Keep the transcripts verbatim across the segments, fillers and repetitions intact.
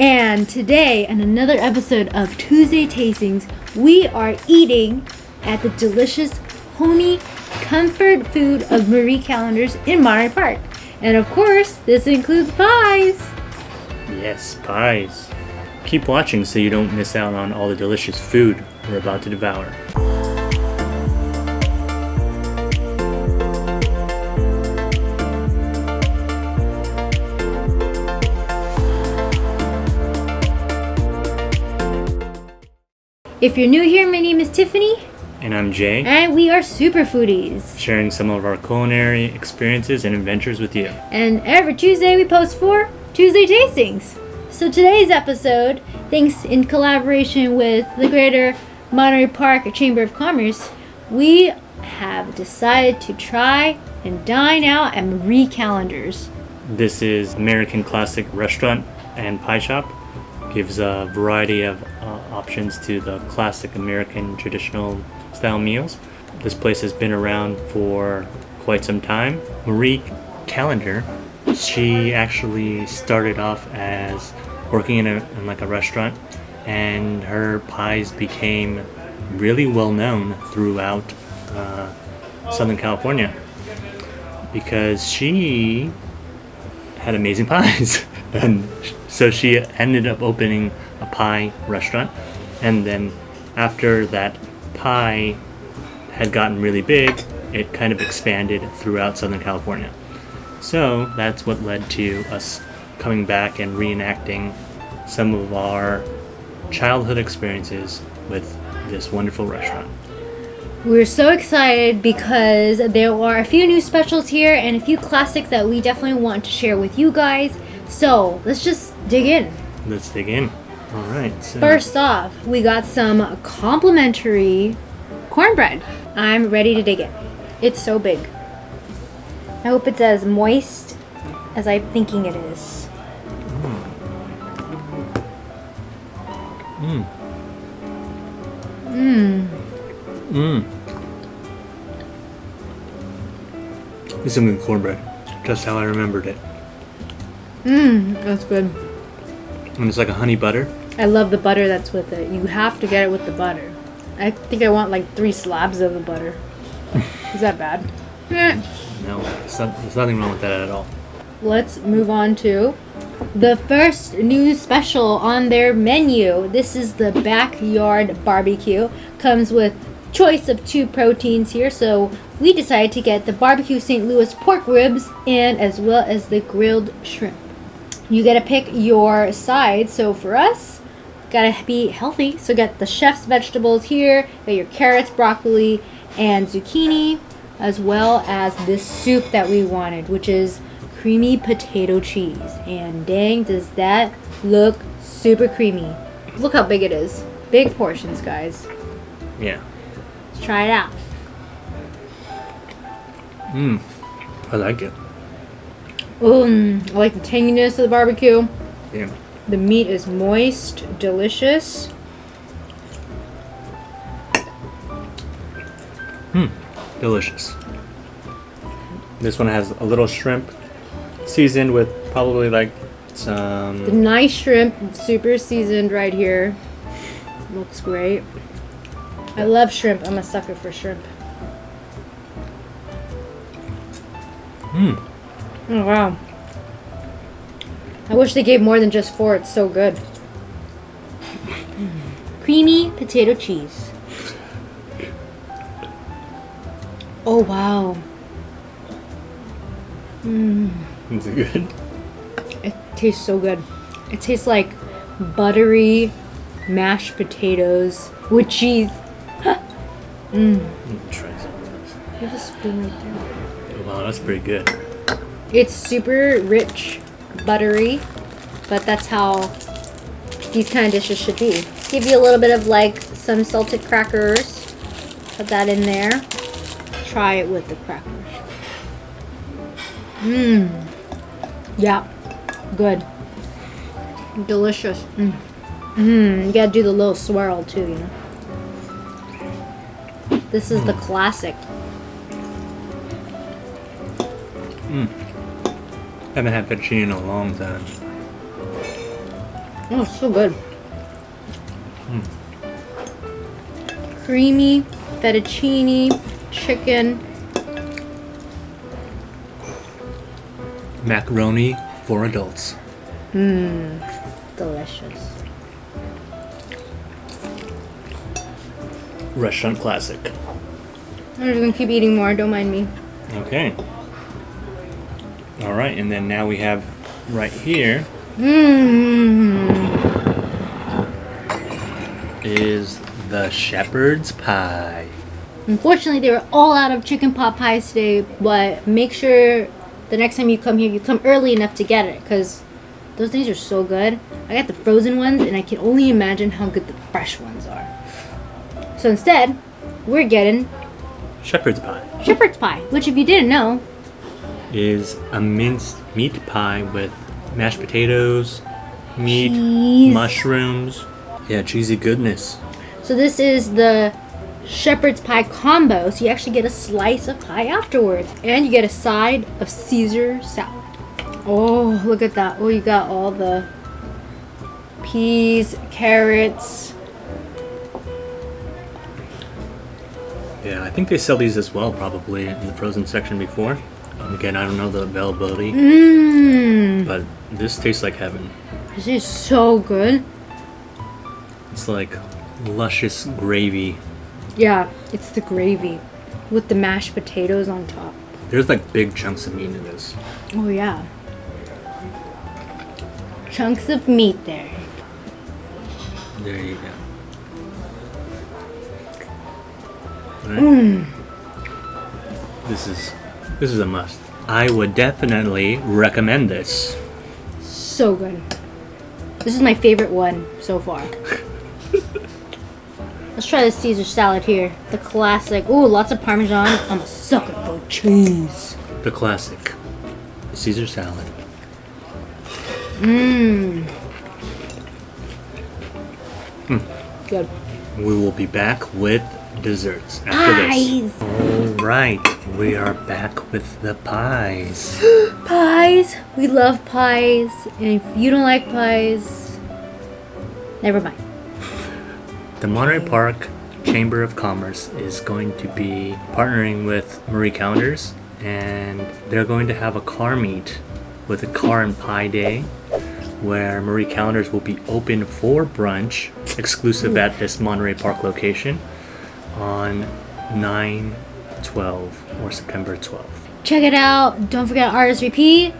And today, in another episode of Tuesday Tastings, we are eating at the delicious, homey, comfort food of Marie Callender's in Monterey Park. And of course, this includes pies. Yes, pies. Keep watching so you don't miss out on all the delicious food we're about to devour. If you're new here, my name is Tiffany. And I'm Jay. And we are Super Foodies, sharing some of our culinary experiences and adventures with you. And every Tuesday we post for Tuesday Tastings. So today's episode, thanks in collaboration with the Greater Monterey Park Chamber of Commerce, we have decided to try and dine out at Marie Callender's. This is American classic restaurant and pie shop. Gives a variety of uh, options to the classic American traditional style meals. This place has been around for quite some time. Marie Callender, she actually started off as working in, a, in like a restaurant, and her pies became really well known throughout uh, Southern California because she had amazing pies. And so she ended up opening a pie restaurant, and then after that pie had gotten really big, it kind of expanded throughout Southern California. So that's what led to us coming back and reenacting some of our childhood experiences with this wonderful restaurant. We're so excited because there are a few new specials here and a few classics that we definitely want to share with you guys. So let's just dig in. Let's dig in. All right. So. First off, we got some complimentary cornbread. I'm ready to dig in. It's so big. I hope it's as moist as I'm thinking it is. Mmm. Mmm. Mmm. It's some good cornbread. Just how I remembered it. Mmm, that's good. And it's like a honey butter. I love the butter that's with it. You have to get it with the butter. I think I want like three slabs of the butter. Is that bad? No, it's not, there's nothing wrong with that at all. Let's move on to the first new special on their menu. This is the backyard barbecue. Comes with choice of two proteins here, so we decided to get the barbecue Saint Louis pork ribs and as well as the grilled shrimp. You get to pick your side, so for us, gotta be healthy, so get the chef's vegetables here, got your carrots, broccoli, and zucchini, as well as this soup that we wanted, which is creamy potato cheese. And dang, does that look super creamy. Look how big it is. Big portions, guys. Yeah. Try it out. Mmm, I like it. Mmm, I like the tanginess of the barbecue. Yeah. The meat is moist, delicious. Mmm, delicious. This one has a little shrimp seasoned with probably like some... The nice shrimp, super seasoned right here. Looks great. I love shrimp. I'm a sucker for shrimp. Mmm. Oh, wow. I wish they gave more than just four. It's so good. Mm. Creamy potato cheese. Oh, wow. Mmm. Is it good? It tastes so good. It tastes like buttery mashed potatoes with cheese. Mmm. Try some of this. You have a spoon right there. Wow, that's pretty good. It's super rich, buttery, but that's how these kind of dishes should be. Give you a little bit of like some salted crackers. Put that in there. Try it with the crackers. Mmm. Yeah. Good. Delicious. Mmm. Mmm. You gotta do the little swirl too, you know. This is mm. the classic. Mm. Haven't had fettuccine in a long time. Oh, it's so good. Mm. Creamy fettuccine chicken. Macaroni for adults. Mmm, delicious. Restaurant classic. I'm just gonna keep eating more, don't mind me. Okay. Alright, and then now we have right here mm. is the shepherd's pie. Unfortunately, they were all out of chicken pot pies today, but make sure the next time you come here, you come early enough to get it, because those things are so good. I got the frozen ones, and I can only imagine how good the fresh ones are. So instead, we're getting shepherd's pie. Shepherd's pie, which if you didn't know, is a minced meat pie with mashed potatoes, meat, cheese, mushrooms. Yeah, cheesy goodness. So this is the shepherd's pie combo, so you actually get a slice of pie afterwards, and you get a side of Caesar salad. Oh, look at that. Oh, you got all the peas, carrots. Yeah, I think they sell these as well, probably in the frozen section before. Um, again, I don't know the availability, mm. but this tastes like heaven. This is so good. It's like luscious gravy. Yeah, it's the gravy with the mashed potatoes on top. There's like big chunks of meat in this. Oh yeah. Chunks of meat there. There you go. Right. Mm. This is this is a must. I would definitely recommend this. So good. This is my favorite one so far. Let's try the Caesar salad here. The classic. Ooh, lots of Parmesan. I'm a sucker for cheese. The classic Caesar salad. Mmm. Mm. Good. We will be back with desserts after pies. This. Alright, we are back with the pies. Pies? We love pies. And if you don't like pies, never mind. The Monterey Park Chamber of Commerce is going to be partnering with Marie Callender's, and they're going to have a car meet with a car and pie day where Marie Callender's will be open for brunch, exclusive at this Monterey Park location on nine twelve or September twelfth. Check it out. Don't forget R S V P.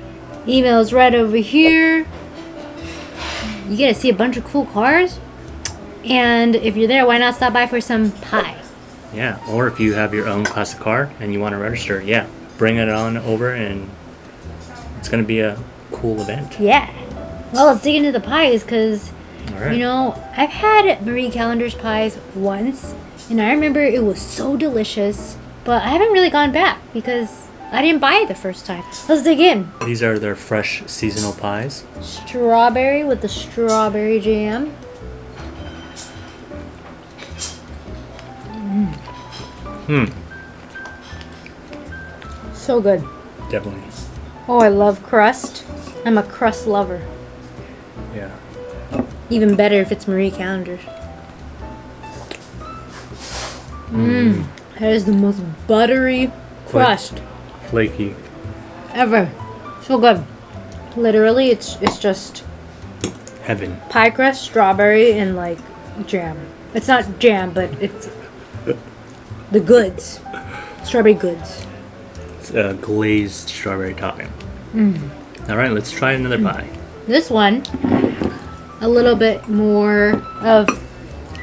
Email's right over here. You get to see a bunch of cool cars. And if you're there, why not stop by for some pie? Yeah, or if you have your own classic car and you want to register, yeah, bring it on over and it's going to be a cool event. Yeah. Well, let's dig into the pies because, right. you know, I've had Marie Callender's pies once and I remember it was so delicious, but I haven't really gone back because I didn't buy it the first time. Let's dig in. These are their fresh seasonal pies. Strawberry with the strawberry jam. Hmm. So good. Definitely. Oh, I love crust. I'm a crust lover. Yeah. Even better if it's Marie Callender's. Mmm. Mm. That is the most buttery crust. Flaky. Ever. So good. Literally, it's it's just heaven. Pie crust, strawberry, and like jam. It's not jam, but it's the goods. Strawberry goods. It's a glazed strawberry topping. Mm. Alright, let's try another mm. pie. This one, a little bit more of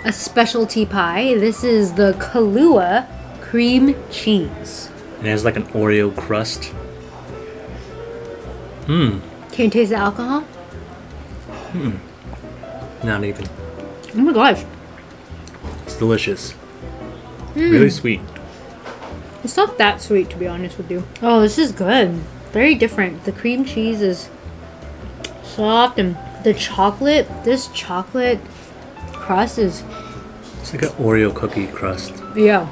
a specialty pie. This is the Kahlua cream cheese. It has like an Oreo crust. Mmm. Can you taste the alcohol? Mmm. Not even. Oh my gosh. It's delicious. Mm. Really sweet. It's not that sweet, to be honest with you. Oh, this is good. Very different. The cream cheese is soft, and the chocolate, this chocolate crust is... It's like an Oreo cookie crust. Yeah.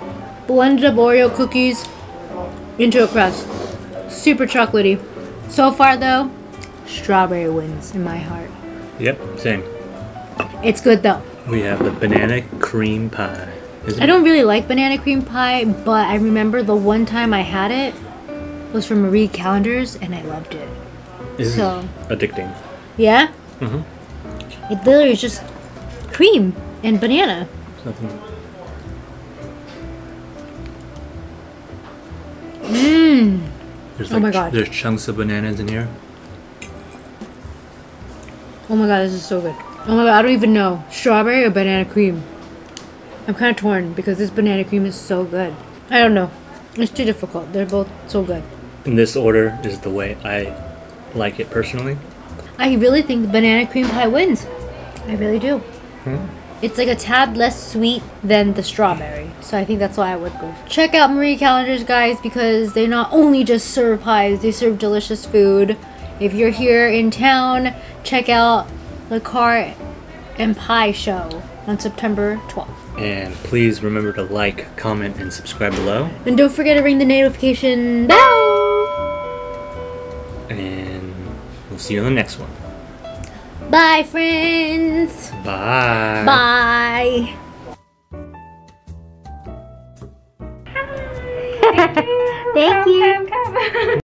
Blended up Oreo cookies into a crust. Super chocolatey. So far, though, strawberry wins in my heart. Yep, same. It's good though. We have the banana cream pie. I don't really like banana cream pie, but I remember the one time I had it was from Marie Callender's and I loved it. It's so addicting. Yeah? Mm-hmm. It literally is just cream and banana. Nothing. Mmm. Like, oh my god. There's chunks of bananas in here. Oh my god, this is so good. Oh my god, I don't even know. Strawberry or banana cream? I'm kind of torn because this banana cream is so good. I don't know. It's too difficult. They're both so good. In this order is the way I like it personally. I really think the banana cream pie wins. I really do. Hmm? It's like a tad less sweet than the strawberry. So I think that's why I would go. Check out Marie Callender's, guys, because they not only just serve pies, they serve delicious food. If you're here in town, check out the Cart and Pie Show on September twelfth. And please remember to like, comment, and subscribe below. And don't forget to ring the notification bell. And we'll see you in the next one. Bye, friends. Bye. Bye.